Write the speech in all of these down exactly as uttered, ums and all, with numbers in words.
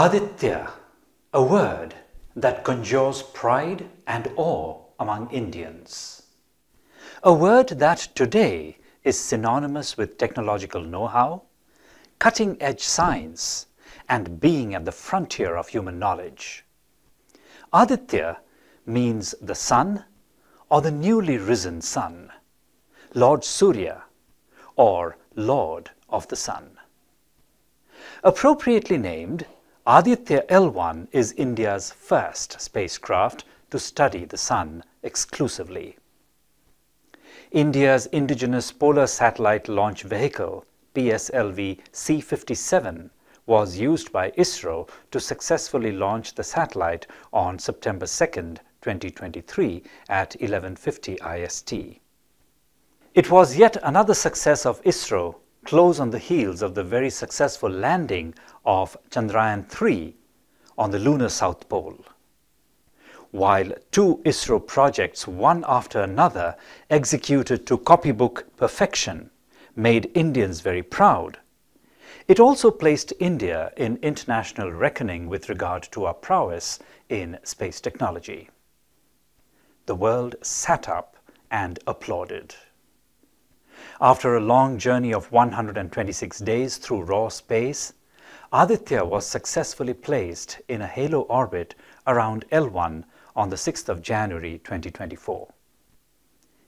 Aditya, a word that conjures pride and awe among Indians. A word that today is synonymous with technological know-how, cutting-edge science, and being at the frontier of human knowledge. Aditya means the sun or the newly risen sun, Lord Surya or Lord of the Sun. Appropriately named, Aditya L one is India's first spacecraft to study the sun exclusively. India's indigenous polar satellite launch vehicle, P S L V C fifty-seven, was used by ISRO to successfully launch the satellite on September second, twenty twenty-three at eleven fifty I S T. It was yet another success of ISRO, close on the heels of the very successful landing of Chandrayaan three on the lunar South Pole. While two ISRO projects, one after another, executed to copybook perfection, made Indians very proud, it also placed India in international reckoning with regard to our prowess in space technology. The world sat up and applauded. After a long journey of one hundred twenty-six days through raw space, Aditya was successfully placed in a halo orbit around L one on the sixth of January twenty twenty-four.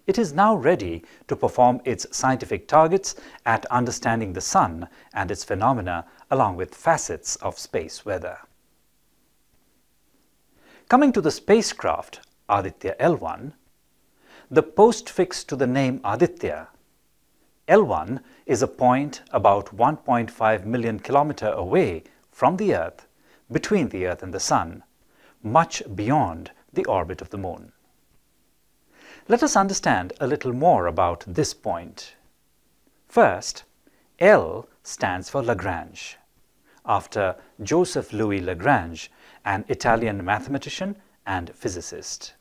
It is now ready to perform its scientific targets at understanding the sun and its phenomena, along with facets of space weather. Coming to the spacecraft Aditya L one, the postfix to the name Aditya, L one, is a point about one point five million kilometers away from the Earth, between the Earth and the Sun, much beyond the orbit of the Moon. Let us understand a little more about this point. First, L stands for Lagrange, after Joseph Louis Lagrange, an Italian mathematician and physicist.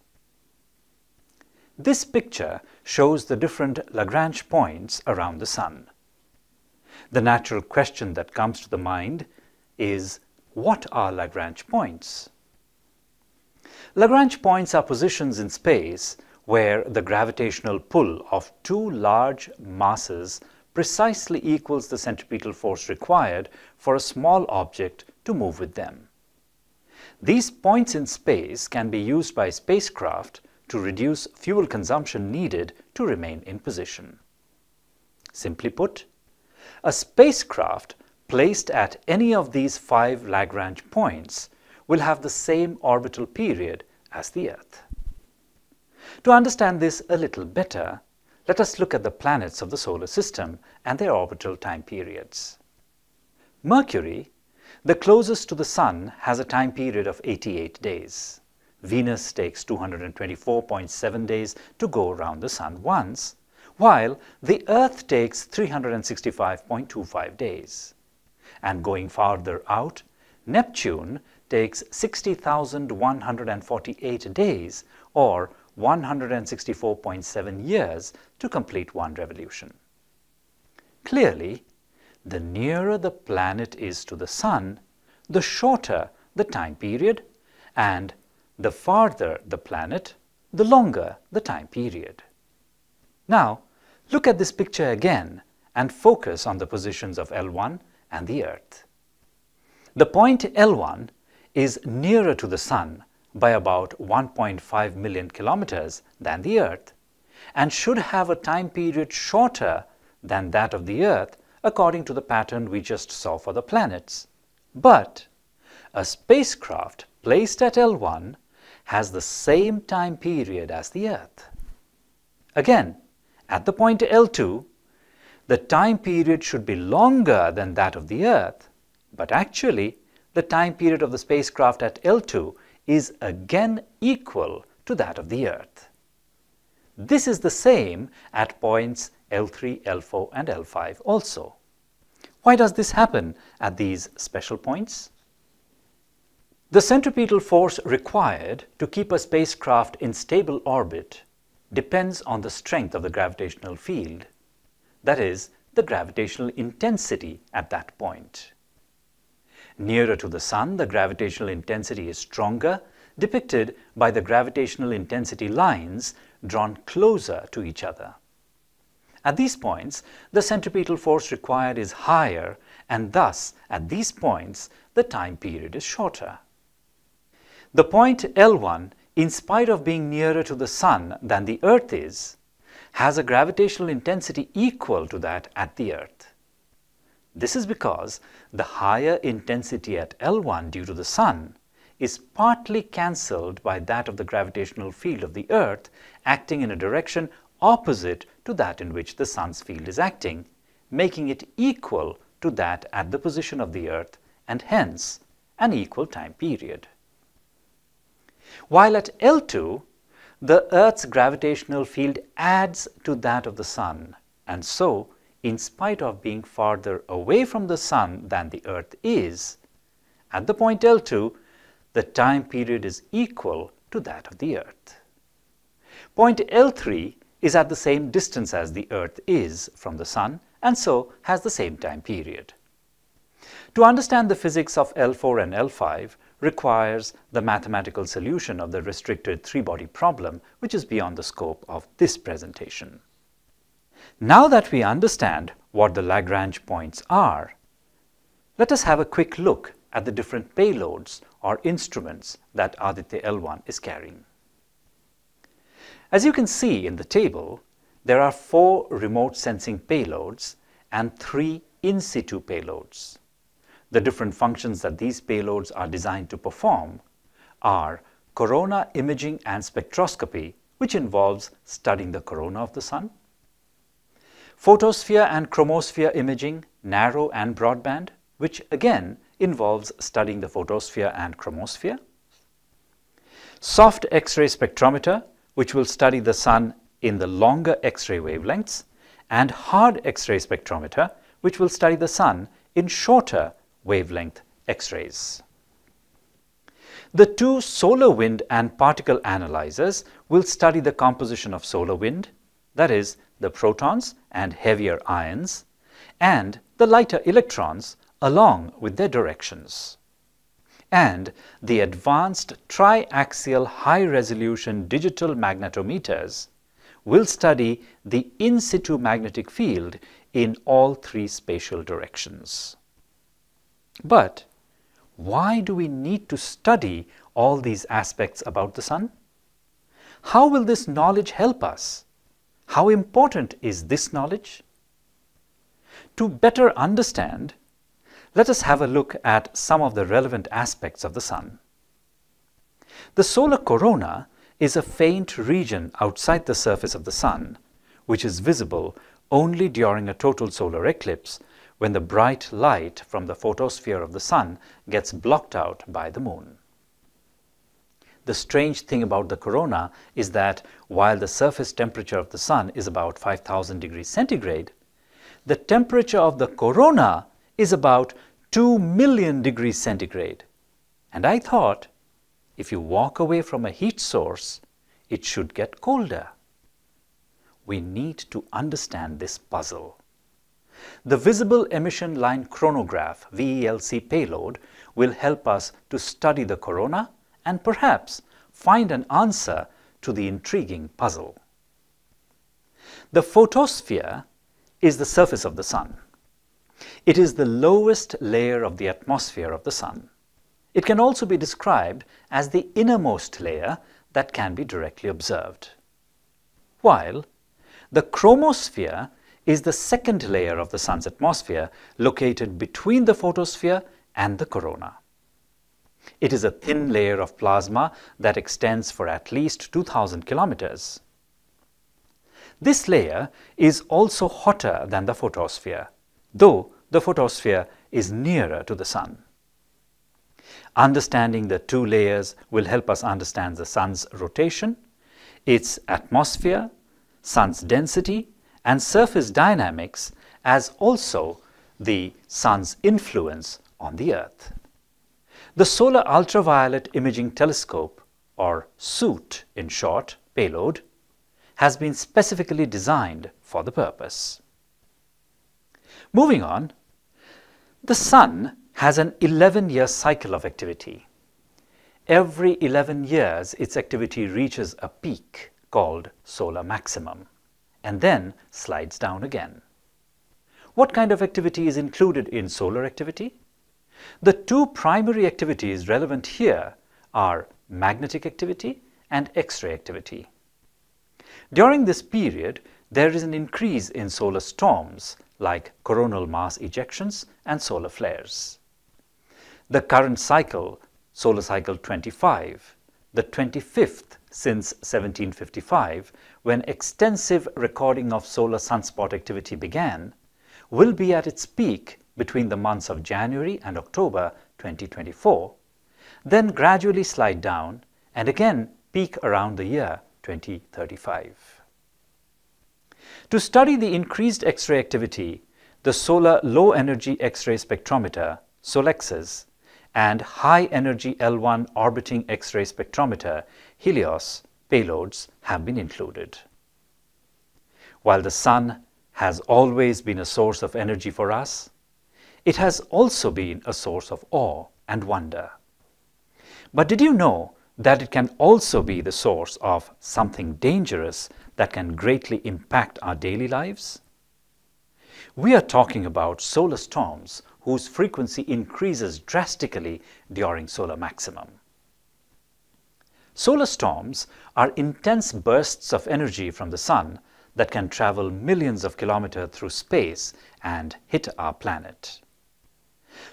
This picture shows the different Lagrange points around the sun. The natural question that comes to the mind is, what are Lagrange points? Lagrange points are positions in space where the gravitational pull of two large masses precisely equals the centripetal force required for a small object to move with them. These points in space can be used by spacecraft to reduce fuel consumption needed to remain in position. Simply put, a spacecraft placed at any of these five Lagrange points will have the same orbital period as the Earth. To understand this a little better, let us look at the planets of the solar system and their orbital time periods. Mercury, the closest to the Sun, has a time period of eighty-eight days. Venus takes two hundred twenty-four point seven days to go around the Sun once, while the Earth takes three hundred sixty-five point two five days. And going farther out, Neptune takes sixty thousand one hundred forty-eight days, or one hundred sixty-four point seven years, to complete one revolution. Clearly, the nearer the planet is to the Sun, the shorter the time period, and the farther the planet, the longer the time period. Now, look at this picture again and focus on the positions of L one and the Earth. The point L one is nearer to the Sun by about one point five million kilometers than the Earth, and should have a time period shorter than that of the Earth according to the pattern we just saw for the planets. But a spacecraft placed at L one has the same time period as the Earth. Again, at the point L two, the time period should be longer than that of the Earth, but actually the time period of the spacecraft at L two is again equal to that of the Earth. This is the same at points L three, L four, and L five also. Why does this happen at these special points? The centripetal force required to keep a spacecraft in stable orbit depends on the strength of the gravitational field, that is, the gravitational intensity at that point. Nearer to the Sun, the gravitational intensity is stronger, depicted by the gravitational intensity lines drawn closer to each other. At these points, the centripetal force required is higher, and thus, at these points, the time period is shorter. The point L one, in spite of being nearer to the Sun than the Earth is, has a gravitational intensity equal to that at the Earth. This is because the higher intensity at L one due to the Sun is partly cancelled by that of the gravitational field of the Earth acting in a direction opposite to that in which the Sun's field is acting, making it equal to that at the position of the Earth and hence an equal time period. While at L two, the Earth's gravitational field adds to that of the Sun, and so, in spite of being farther away from the Sun than the Earth is, at the point L two, the time period is equal to that of the Earth. Point L three is at the same distance as the Earth is from the Sun and so has the same time period. To understand the physics of L four and L five requires the mathematical solution of the restricted three-body problem, which is beyond the scope of this presentation. Now that we understand what the Lagrange points are, let us have a quick look at the different payloads or instruments that Aditya L one is carrying. As you can see in the table, there are four remote sensing payloads and three in-situ payloads. The different functions that these payloads are designed to perform are corona imaging and spectroscopy, which involves studying the corona of the Sun, photosphere and chromosphere imaging, narrow and broadband, which again involves studying the photosphere and chromosphere, soft X-ray spectrometer, which will study the Sun in the longer X-ray wavelengths, and hard X-ray spectrometer, which will study the Sun in shorter wavelength X-rays. The two solar wind and particle analyzers will study the composition of solar wind, that is, the protons and heavier ions, and the lighter electrons along with their directions. And the advanced tri-axial high-resolution digital magnetometers will study the in-situ magnetic field in all three spatial directions. But why do we need to study all these aspects about the Sun? How will this knowledge help us? How important is this knowledge? To better understand, let us have a look at some of the relevant aspects of the Sun. The solar corona is a faint region outside the surface of the Sun, which is visible only during a total solar eclipse, when the bright light from the photosphere of the Sun gets blocked out by the Moon. The strange thing about the corona is that while the surface temperature of the Sun is about five thousand degrees centigrade, the temperature of the corona is about two million degrees centigrade. And I thought, if you walk away from a heat source, it should get colder. We need to understand this puzzle. The Visible Emission Line Chronograph V E L C payload will help us to study the corona and perhaps find an answer to the intriguing puzzle. The photosphere is the surface of the Sun. It is the lowest layer of the atmosphere of the Sun. It can also be described as the innermost layer that can be directly observed. While the chromosphere is the second layer of the Sun's atmosphere located between the photosphere and the corona. It is a thin layer of plasma that extends for at least two thousand kilometers. This layer is also hotter than the photosphere, though the photosphere is nearer to the Sun. Understanding the two layers will help us understand the Sun's rotation, its atmosphere, Sun's density, and surface dynamics, as also the Sun's influence on the Earth. The Solar Ultraviolet Imaging Telescope, or SUIT in short, payload, has been specifically designed for the purpose. Moving on, the Sun has an eleven-year cycle of activity. Every eleven years, its activity reaches a peak called solar maximum and then slides down again. What kind of activity is included in solar activity? The two primary activities relevant here are magnetic activity and X-ray activity. During this period, there is an increase in solar storms like coronal mass ejections and solar flares. The current cycle, solar cycle twenty-five, the twenty-fifth since seventeen fifty-five, when extensive recording of solar sunspot activity began, will be at its peak between the months of January and October twenty twenty-four, then gradually slide down and again peak around the year twenty thirty-five. To study the increased X-ray activity, the solar low-energy X-ray spectrometer, Solexis, and high-energy L one orbiting X-ray spectrometer, Helios, payloads have been included. While the Sun has always been a source of energy for us, it has also been a source of awe and wonder. But did you know that it can also be the source of something dangerous that can greatly impact our daily lives? We are talking about solar storms whose frequency increases drastically during solar maximum. Solar storms are intense bursts of energy from the Sun that can travel millions of kilometers through space and hit our planet.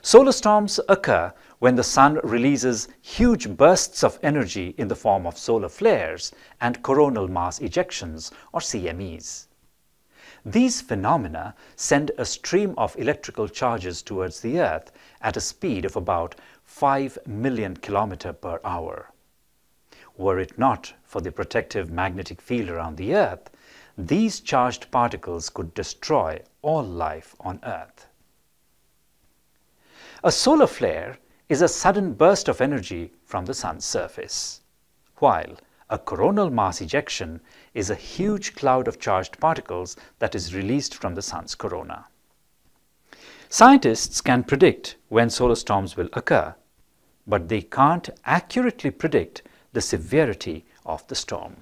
Solar storms occur when the Sun releases huge bursts of energy in the form of solar flares and coronal mass ejections, or C M Es. These phenomena send a stream of electrical charges towards the Earth at a speed of about five million kilometers per hour. Were it not for the protective magnetic field around the Earth, these charged particles could destroy all life on Earth. A solar flare is a sudden burst of energy from the Sun's surface, while a coronal mass ejection is a huge cloud of charged particles that is released from the Sun's corona. Scientists can predict when solar storms will occur, but they can't accurately predict the severity of the storm.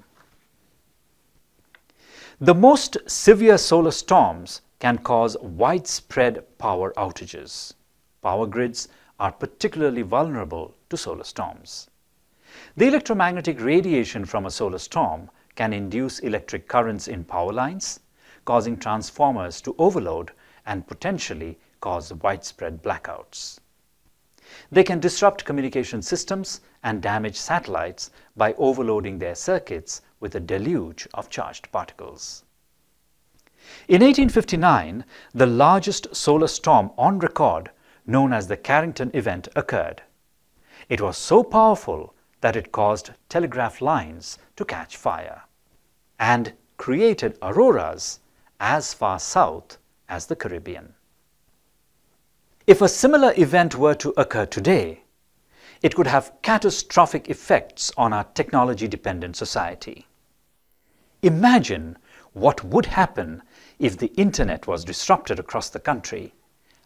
The most severe solar storms can cause widespread power outages. Power grids are particularly vulnerable to solar storms. The electromagnetic radiation from a solar storm can induce electric currents in power lines, causing transformers to overload and potentially cause widespread blackouts. They can disrupt communication systems and damage satellites by overloading their circuits with a deluge of charged particles. In eighteen fifty-nine, the largest solar storm on record, known as the Carrington Event, occurred. It was so powerful that it caused telegraph lines to catch fire and created auroras as far south as the Caribbean. If a similar event were to occur today, it could have catastrophic effects on our technology-dependent society. Imagine what would happen if the internet was disrupted across the country,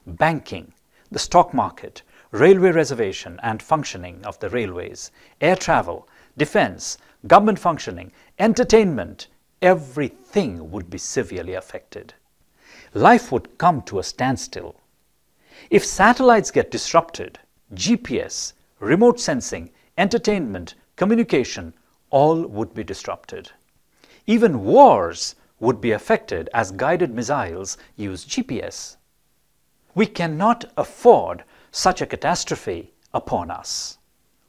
banking, the stock market, railway reservation and functioning of the railways, air travel, defense, government functioning, entertainment, everything would be severely affected. Life would come to a standstill. If satellites get disrupted, G P S, remote sensing, entertainment, communication, all would be disrupted. Even wars would be affected as guided missiles use G P S. We cannot afford such a catastrophe upon us.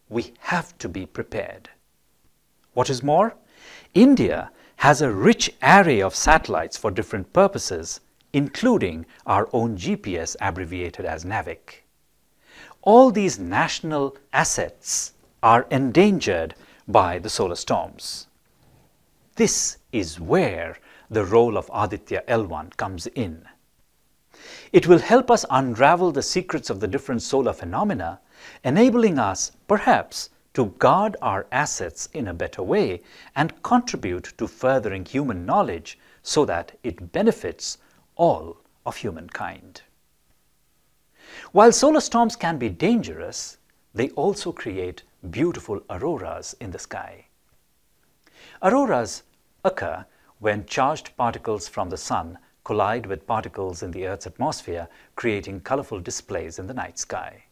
We have to be prepared. What is more, India has a rich array of satellites for different purposes, including our own G P S, abbreviated as NAVIC. All these national assets are endangered by the solar storms. This is where the role of Aditya L one comes in. It will help us unravel the secrets of the different solar phenomena, enabling us, perhaps, to guard our assets in a better way and contribute to furthering human knowledge so that it benefits all of humankind. While solar storms can be dangerous, they also create beautiful auroras in the sky. Auroras occur when charged particles from the sun collide with particles in the Earth's atmosphere, creating colorful displays in the night sky.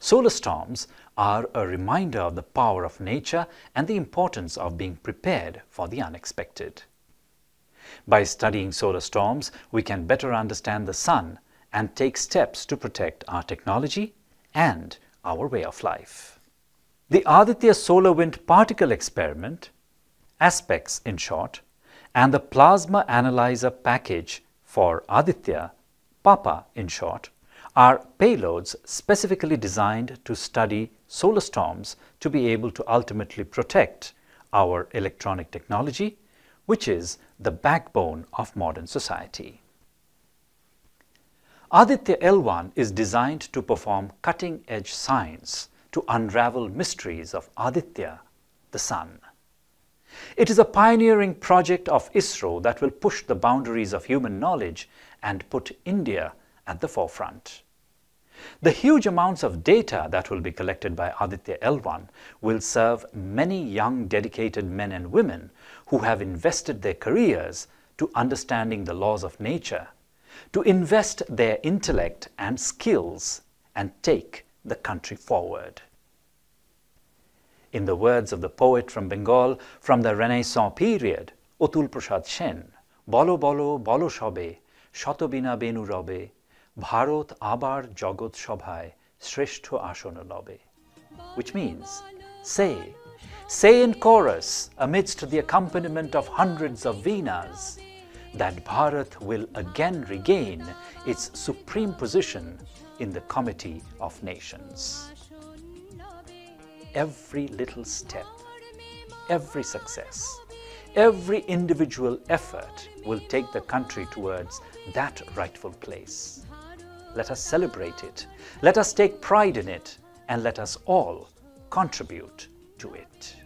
Solar storms are a reminder of the power of nature and the importance of being prepared for the unexpected. By studying solar storms, we can better understand the sun and take steps to protect our technology and our way of life. The Aditya Solar Wind Particle Experiment, ASPEX in short, and the Plasma Analyzer Package for Aditya, PAPA in short, are payloads specifically designed to study solar storms to be able to ultimately protect our electronic technology, which is the backbone of modern society. Aditya L one is designed to perform cutting-edge science to unravel mysteries of Aditya, the sun. It is a pioneering project of ISRO that will push the boundaries of human knowledge and put India at the forefront. The huge amounts of data that will be collected by Aditya L one will serve many young dedicated men and women who have invested their careers to understanding the laws of nature, to invest their intellect and skills and take the country forward. In the words of the poet from Bengal from the Renaissance period, Utul Prashad Shen, "Bolo bolo bolo shobe, shotobina benu robe, Bharat abar jagot shobhay, shreshto ashono lobe," which means, say, say in chorus amidst the accompaniment of hundreds of veenas, that Bharat will again regain its supreme position in the comity of nations. Every little step, every success, every individual effort will take the country towards that rightful place. Let us celebrate it, let us take pride in it, and let us all contribute to it.